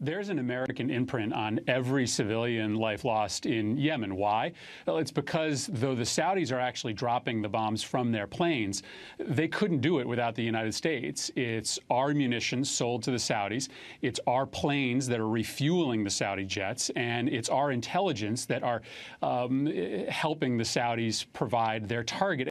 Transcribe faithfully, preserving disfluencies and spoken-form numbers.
There's an American imprint on every civilian life lost in Yemen. Why? Well, it's because, though the Saudis are actually dropping the bombs from their planes, they couldn't do it without the United States. It's our munitions sold to the Saudis, it's our planes that are refueling the Saudi jets, and it's our intelligence that are um, helping the Saudis provide their target.